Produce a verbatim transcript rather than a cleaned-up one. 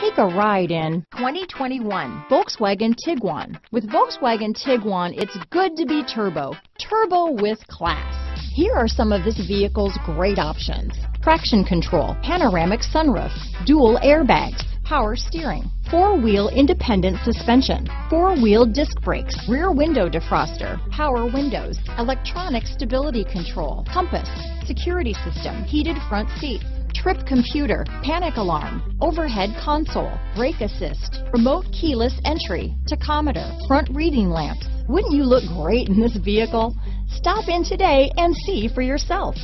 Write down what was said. Take a ride in twenty twenty-one Volkswagen Tiguan. With Volkswagen Tiguan, it's good to be turbo. Turbo with class. Here are some of this vehicle's great options. Traction control, panoramic sunroof, dual airbags, power steering, four-wheel independent suspension, four-wheel disc brakes, rear window defroster, power windows, electronic stability control, compass, security system, heated front seats, trip computer, panic alarm, overhead console, brake assist, remote keyless entry, tachometer, front reading lamps. Wouldn't you look great in this vehicle? Stop in today and see for yourself.